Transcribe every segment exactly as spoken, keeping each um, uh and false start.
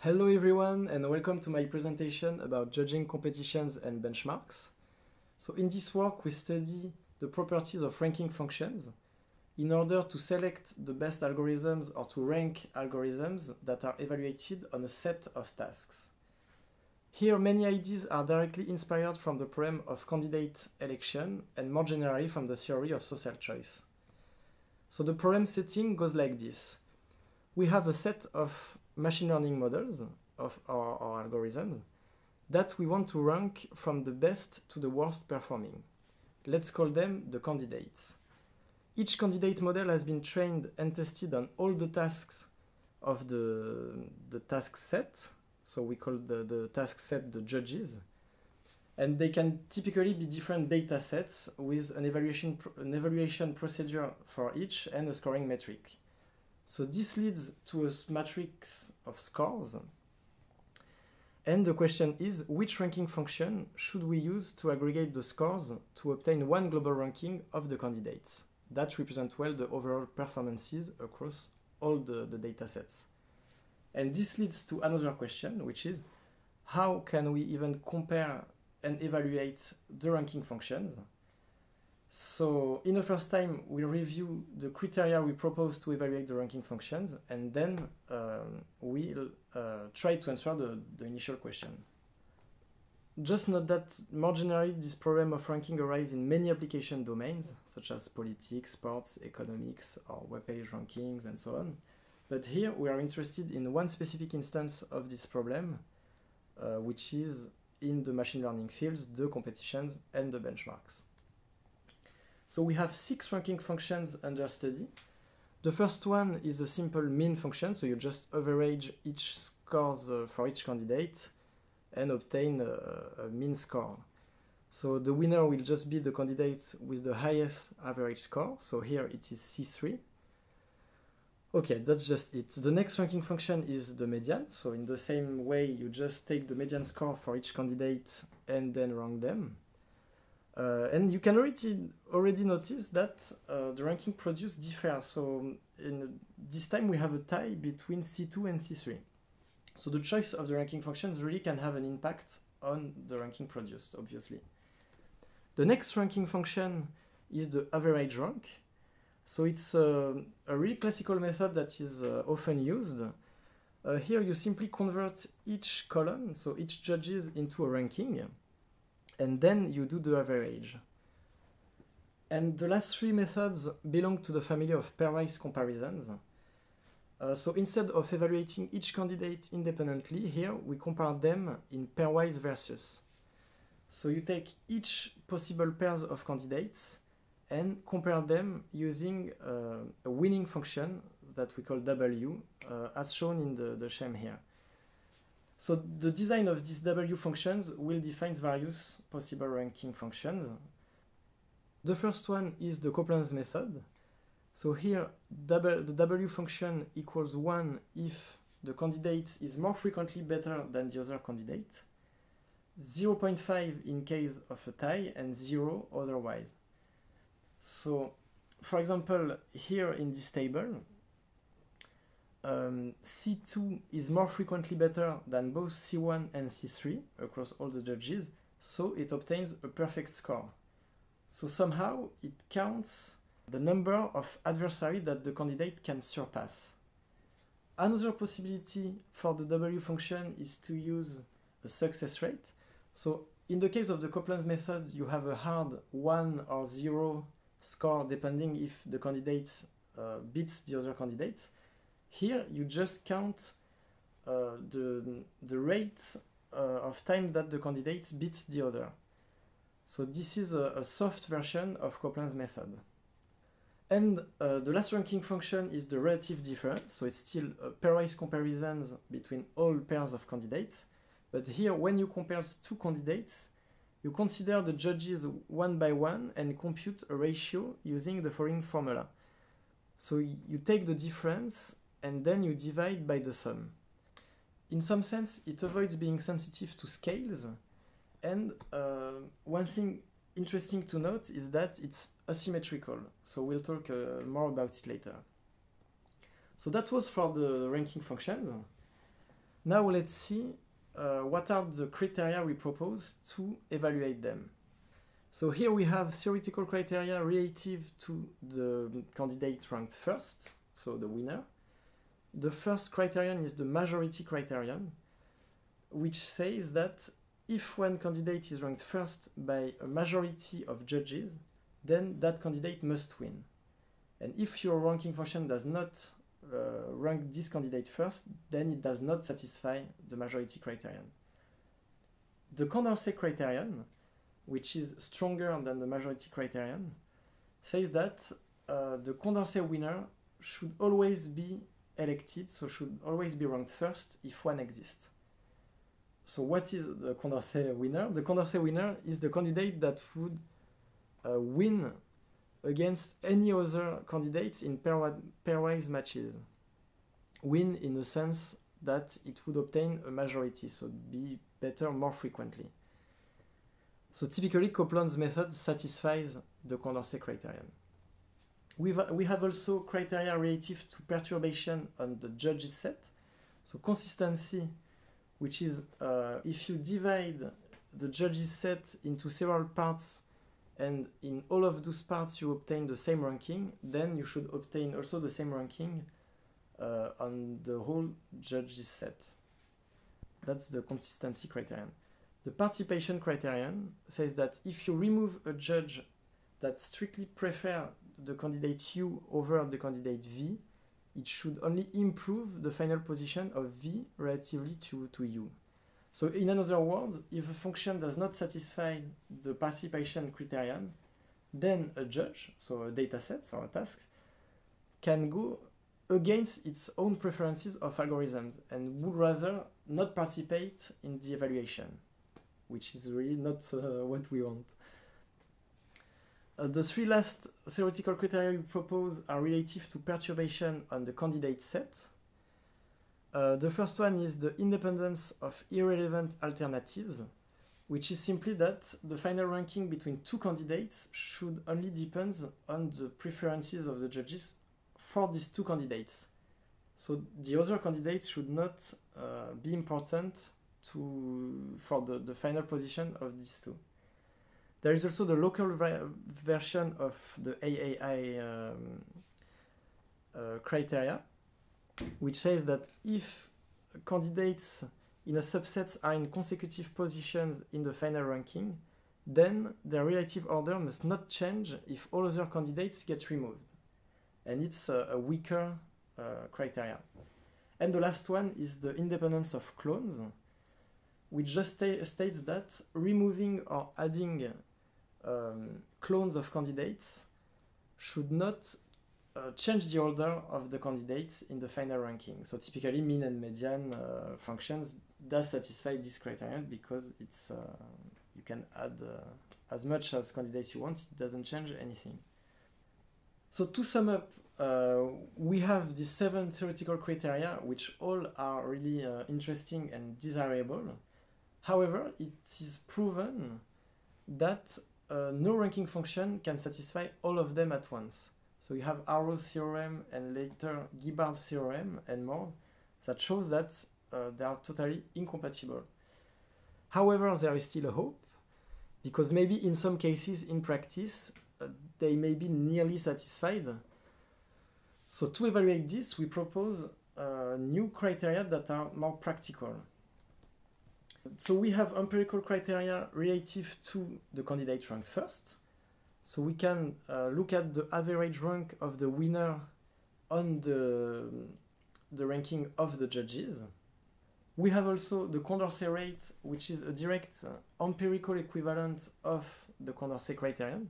Hello everyone and welcome to my presentation about judging competitions and benchmarks. So in this work we study the properties of ranking functions in order to select the best algorithms or to rank algorithms that are evaluated on a set of tasks. Here many ideas are directly inspired from the problem of candidate election and more generally from the theory of social choice. So the problem setting goes like this. We have a set of machine learning models of our, our algorithms that we want to rank from the best to the worst performing. Let's call them the candidates. Each candidate model has been trained and tested on all the tasks of the, the task set. So we call the, the task set the judges. And they can typically be different data sets with an evaluation, an evaluation procedure for each and a scoring metric. So this leads to a matrix of scores. And the question is, which ranking function should we use to aggregate the scores to obtain one global ranking of the candidates that represent well the overall performances across all the, the data sets? And this leads to another question, which is, how can we even compare and evaluate the ranking functions? So in the first time, we review the criteria we propose to evaluate the ranking functions, and then um, we'll uh, try to answer the, the initial question. Just note that more generally, this problem of ranking arises in many application domains, such as politics, sports, economics, or web page rankings, and so on. But here, we are interested in one specific instance of this problem, uh, which is in the machine learning fields, the competitions and the benchmarks. So we have six ranking functions under study. The first one is a simple mean function, so you just average each scores uh, for each candidate and obtain a, a mean score. So the winner will just be the candidate with the highest average score. So here it is C three. Okay, that's just it. The next ranking function is the median. So in the same way, you just take the median score for each candidate and then rank them. Uh, and you can already, already notice that uh, the ranking produced differ. So in, this time we have a tie between C two and C three. So the choice of the ranking functions really can have an impact on the ranking produced, obviously. The next ranking function is the average rank. So it's uh, a really classical method that is uh, often used. Uh, here you simply convert each column, so each judges, into a ranking. And then you do the average. And the last three methods belong to the family of pairwise comparisons. Uh, so instead of evaluating each candidate independently, here we compare them in pairwise versus. So you take each possible pairs of candidates and compare them using uh, a winning function that we call W, uh, as shown in the, the scheme here. So the design of these W functions will define various possible ranking functions. The first one is the Copeland's method. So here, the W function equals one if the candidate is more frequently better than the other candidate, zero point five in case of a tie, and zero otherwise. So, for example, here in this table, Um, C two is more frequently better than both C one and C three across all the judges, so it obtains a perfect score. So somehow it counts the number of adversaries that the candidate can surpass. Another possibility for the W function is to use a success rate. So in the case of the Copeland's method, you have a hard one or zero score depending if the candidate uh, beats the other candidates. Here, you just count uh, the, the rate uh, of time that the candidates beat the other. So this is a, a soft version of Copeland's method. And uh, the last ranking function is the relative difference. So it's still a pairwise comparisons between all pairs of candidates. But here, when you compare two candidates, you consider the judges one by one and compute a ratio using the following formula. So you take the difference and then you divide by the sum. In some sense, it avoids being sensitive to scales. And uh, one thing interesting to note is that it's asymmetrical. So we'll talk uh, more about it later. So that was for the ranking functions. Now let's see uh, what are the criteria we propose to evaluate them. So here we have theoretical criteria relative to the candidate ranked first, so the winner. The first criterion is the majority criterion, which says that if one candidate is ranked first by a majority of judges, then that candidate must win. And if your ranking function does not uh, rank this candidate first, then it does not satisfy the majority criterion. The Condorcet criterion, which is stronger than the majority criterion, says that uh, the Condorcet winner should always be elected, so should always be ranked first if one exists. So what is the Condorcet winner? The Condorcet winner is the candidate that would uh, win against any other candidates in pairwise matches. Win in the sense that it would obtain a majority, so be better more frequently. So typically Copeland's method satisfies the Condorcet criterion. We've, we have also criteria relative to perturbation on the judges set. So consistency, which is uh, if you divide the judges set into several parts and in all of those parts you obtain the same ranking, then you should obtain also the same ranking uh, on the whole judges set. That's the consistency criterion. The participation criterion says that if you remove a judge that strictly prefers the candidate U over the candidate V, it should only improve the final position of V relatively to, to U. So in another word, if a function does not satisfy the participation criterion, then a judge, so a data set or a task, can go against its own preferences of algorithms and would rather not participate in the evaluation, which is really not uh, what we want. Uh, the three last theoretical criteria we propose are relative to perturbation on the candidate set. Uh, the first one is the independence of irrelevant alternatives, which is simply that the final ranking between two candidates should only depend on the preferences of the judges for these two candidates. So the other candidates should not uh, be important to, for the, the final position of these two. There is also the local version of the A A I um, uh, criteria, which says that if candidates in a subset are in consecutive positions in the final ranking, then their relative order must not change if all other candidates get removed. And it's a, a weaker uh, criteria. And the last one is the independence of clones, which just sta states that removing or adding um, clones of candidates should not uh, change the order of the candidates in the final ranking. So typically mean and median uh, functions does satisfy this criterion because it's uh, you can add uh, as much as candidates you want, it doesn't change anything. So to sum up, uh, we have these seven theoretical criteria which all are really uh, interesting and desirable. However, it is proven that uh, no ranking function can satisfy all of them at once. So you have Arrow's theorem and later Gibbard's theorem and more that shows that uh, they are totally incompatible. However, there is still a hope, because maybe in some cases in practice uh, they may be nearly satisfied. So to evaluate this, we propose uh, new criteria that are more practical. So we have empirical criteria relative to the candidate ranked first. So we can uh, look at the average rank of the winner on the, the ranking of the judges. We have also the Condorcet rate, which is a direct uh, empirical equivalent of the Condorcet criterion.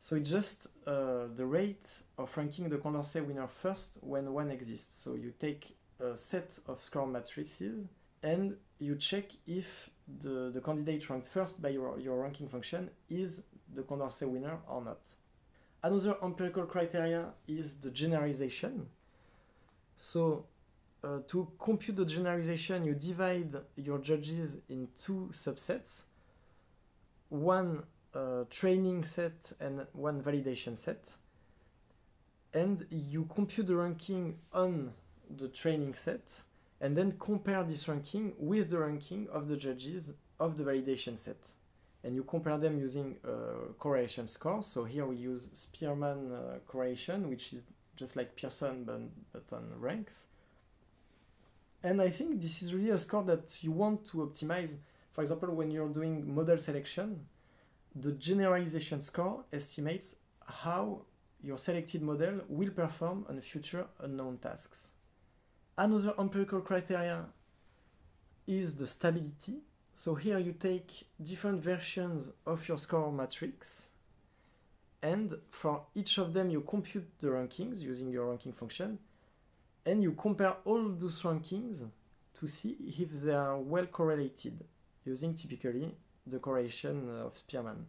So it's just uh, the rate of ranking the Condorcet winner first when one exists. So you take a set of score matrices and you check if the, the candidate ranked first by your, your ranking function is the Condorcet winner or not. Another empirical criteria is the generalization. So uh, to compute the generalization, you divide your judges in two subsets. One Uh, training set and one validation set, and you compute the ranking on the training set and then compare this ranking with the ranking of the judges of the validation set. And you compare them using a correlation score. So here we use Spearman uh, correlation, which is just like Pearson but, but on ranks. And I think this is really a score that you want to optimize. For example, when you're doing model selection, the generalization score estimates how your selected model will perform on future unknown tasks. Another empirical criteria is the stability. So here you take different versions of your score matrix, and for each of them you compute the rankings using your ranking function, and you compare all those rankings to see if they are well correlated using typically the correlation of Spearman.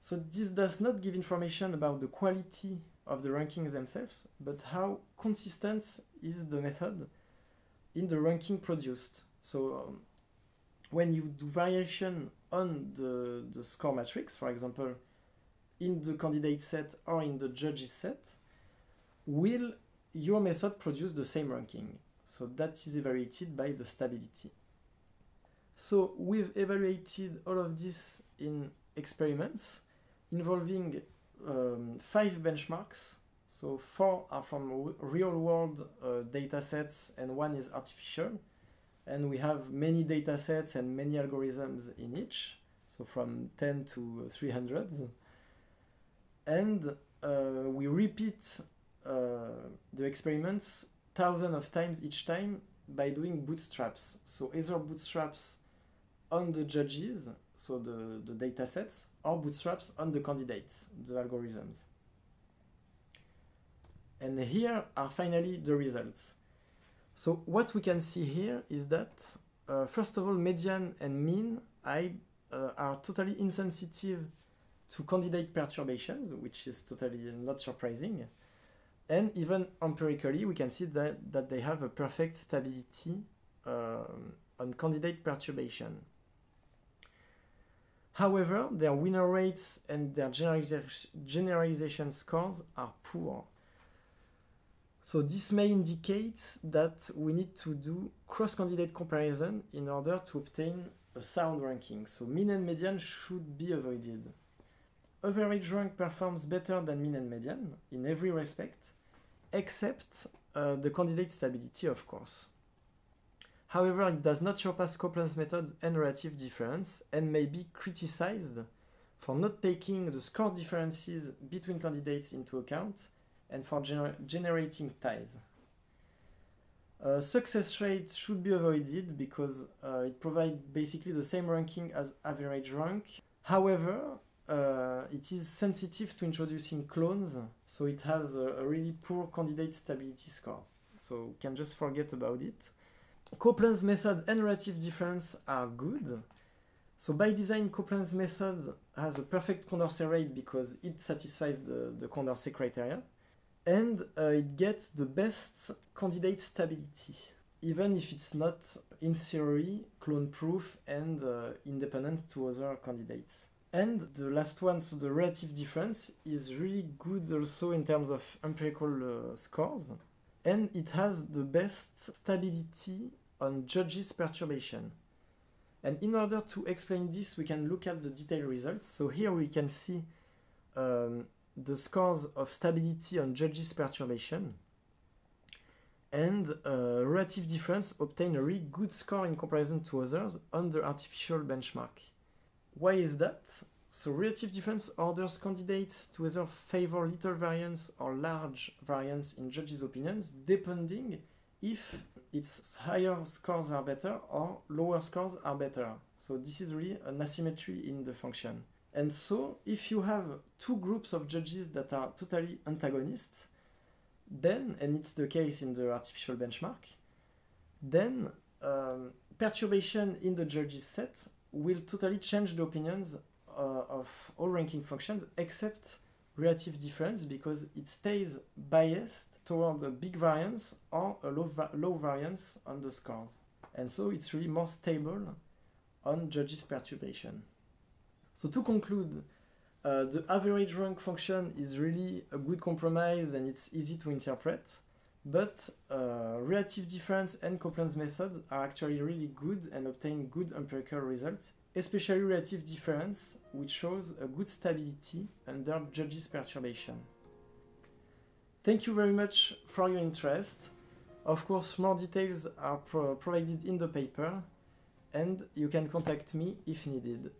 So this does not give information about the quality of the rankings themselves, but how consistent is the method in the ranking produced. So um, when you do variation on the, the score matrix, for example, in the candidate set or in the judges set, will your method produce the same ranking? So that is evaluated by the stability. So we've evaluated all of this in experiments involving um, five benchmarks. So four are from real-world uh, data sets and one is artificial. And we have many data sets and many algorithms in each, so from ten to three hundred. And uh, we repeat uh, the experiments thousands of times each time by doing bootstraps. So either bootstraps on the judges, so the, the data sets, or bootstraps on the candidates, the algorithms. And here are finally the results. So what we can see here is that, uh, first of all, median and mean I, uh, are totally insensitive to candidate perturbations, which is totally not surprising. And even empirically, we can see that, that they have a perfect stability um, on candidate perturbation. However, their winner rates and their generaliza- generalization scores are poor. So this may indicate that we need to do cross-candidate comparison in order to obtain a sound ranking. So mean and median should be avoided. Average rank performs better than mean and median in every respect, except uh, the candidate stability, of course. However, it does not surpass Copeland's method and relative difference, and may be criticized for not taking the score differences between candidates into account and for gener generating ties. Uh, success rate should be avoided because uh, it provides basically the same ranking as average rank. However, uh, it is sensitive to introducing clones, so it has a, a really poor candidate stability score. So we can just forget about it. Copeland's method and relative difference are good. So by design, Copeland's method has a perfect Condorcet rate because it satisfies the, the Condorcet criteria. And uh, it gets the best candidate stability, even if it's not, in theory, clone-proof and uh, independent to other candidates. And the last one, so the relative difference, is really good also in terms of empirical uh, scores. And it has the best stability on judges' perturbation. And in order to explain this, we can look at the detailed results. So here we can see um, the scores of stability on judges' perturbation, and uh, relative difference obtain a really good score in comparison to others on the artificial benchmark. Why is that? So relative difference orders candidates to either favor little variance or large variance in judges' opinions, depending if its higher scores are better or lower scores are better. So this is really an asymmetry in the function. And so, if you have two groups of judges that are totally antagonists, then, and it's the case in the artificial benchmark, then um, perturbation in the judges set will totally change the opinions uh, of all ranking functions except relative difference, because it stays biased toward a big variance or a low, va low variance on the scores. And so it's really more stable on judges perturbation. So to conclude, uh, the average rank function is really a good compromise and it's easy to interpret. But uh, relative difference and Copeland's method are actually really good and obtain good empirical results, especially relative difference, which shows a good stability under Judge's perturbation. Thank you very much for your interest. Of course, more details are pro provided in the paper, and you can contact me if needed.